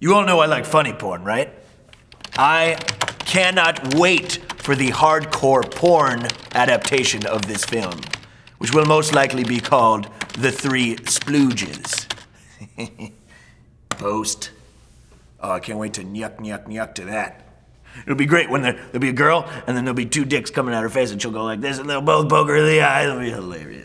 You all know I like funny porn, right? I cannot wait for the hardcore porn adaptation of this film, which will most likely be called The Three Splooges. Post. Oh, I can't wait to nyuk, nyuk, nyuk to that. It'll be great when there'll be a girl, and then there'll be two dicks coming out her face, and she'll go like this, and they'll both poke her in the eye. It'll be hilarious.